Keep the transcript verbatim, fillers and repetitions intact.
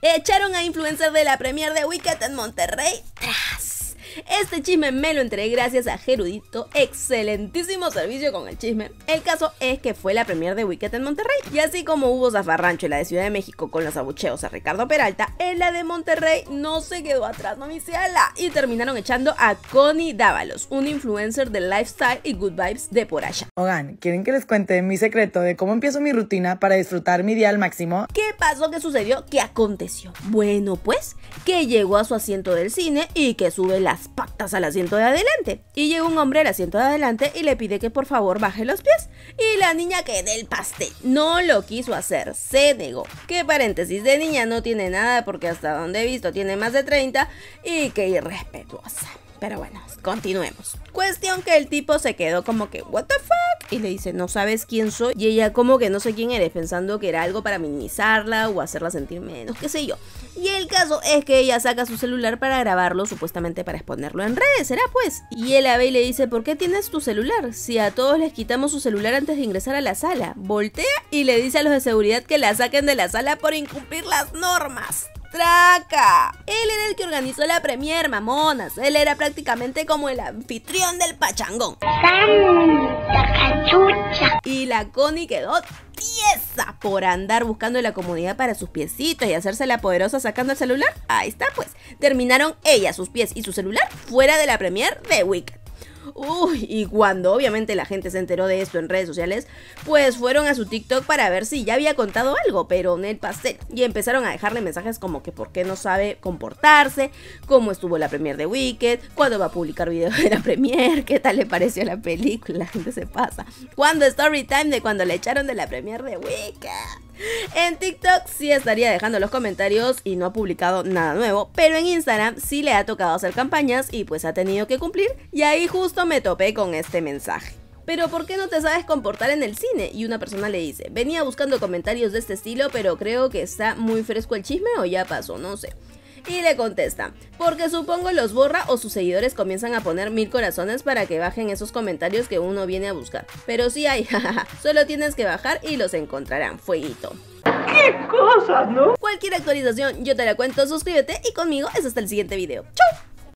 Echaron a influencer de la premier de Wicked en Monterrey tras. Este chisme me lo enteré gracias a Jerudito, excelentísimo servicio con el chisme. El caso es que fue la premier de Wicked en Monterrey, y así como hubo zafarrancho en la de Ciudad de México con los abucheos a Ricardo Peralta, en la de Monterrey no se quedó atrás, no mi ciela, y terminaron echando a Connie Dávalos, un influencer de lifestyle y good vibes de por allá. Oigan, ¿quieren que les cuente mi secreto de cómo empiezo mi rutina para disfrutar mi día al máximo? ¿Qué pasó? ¿Qué sucedió? ¿Qué aconteció? Bueno, pues, que llegó a su asiento del cine y que sube las patas al asiento de adelante. Y llega un hombre al asiento de adelante y le pide que por favor baje los pies. Y la niña que del pastel no lo quiso hacer, se negó. Que paréntesis, de niña no tiene nada porque hasta donde he visto tiene más de treinta y que irrespetuosa. Pero bueno, continuemos. Cuestión que el tipo se quedó como que, what the fuck? Y le dice, no sabes quién soy. Y ella como que no sé quién eres, pensando que era algo para minimizarla o hacerla sentir menos, qué sé yo. Y el caso es que ella saca su celular para grabarlo, supuestamente para exponerlo en redes, ¿será pues? Y él la ve y le dice, ¿por qué tienes tu celular? Si a todos les quitamos su celular antes de ingresar a la sala. Voltea y le dice a los de seguridad que la saquen de la sala por incumplir las normas. ¡Traca! Él era el que organizó la premier, mamonas. Él era prácticamente como el anfitrión del pachangón. ¡Santa cachucha! Y la Connie quedó tiesa por andar buscando la comodidad para sus piecitos y hacerse la poderosa sacando el celular. Ahí está pues. Terminaron ella, sus pies y su celular fuera de la premier de Wicked. Uy, y cuando obviamente la gente se enteró de esto en redes sociales, pues fueron a su TikTok para ver si ya había contado algo, pero en el pastel. Y empezaron a dejarle mensajes como que por qué no sabe comportarse, cómo estuvo la premier de Wicked, cuándo va a publicar video de la premier, qué tal le pareció la película, la gente se pasa. ¿Cuándo story time de cuando le echaron de la premier de Wicked? En TikTok sí estaría dejando los comentarios y no ha publicado nada nuevo, pero en Instagram sí le ha tocado hacer campañas y pues ha tenido que cumplir, y ahí justo me topé con este mensaje. Pero ¿por qué no te sabes comportar en el cine? Y una persona le dice, venía buscando comentarios de este estilo, pero creo que está muy fresco el chisme o ya pasó, no sé. Y le contesta, porque supongo los borra o sus seguidores comienzan a poner mil corazones para que bajen esos comentarios que uno viene a buscar. Pero sí hay, jajaja, solo tienes que bajar y los encontrarán, fueguito. ¡Qué cosas, no! Cualquier actualización yo te la cuento, suscríbete y conmigo es hasta el siguiente video. ¡Chau!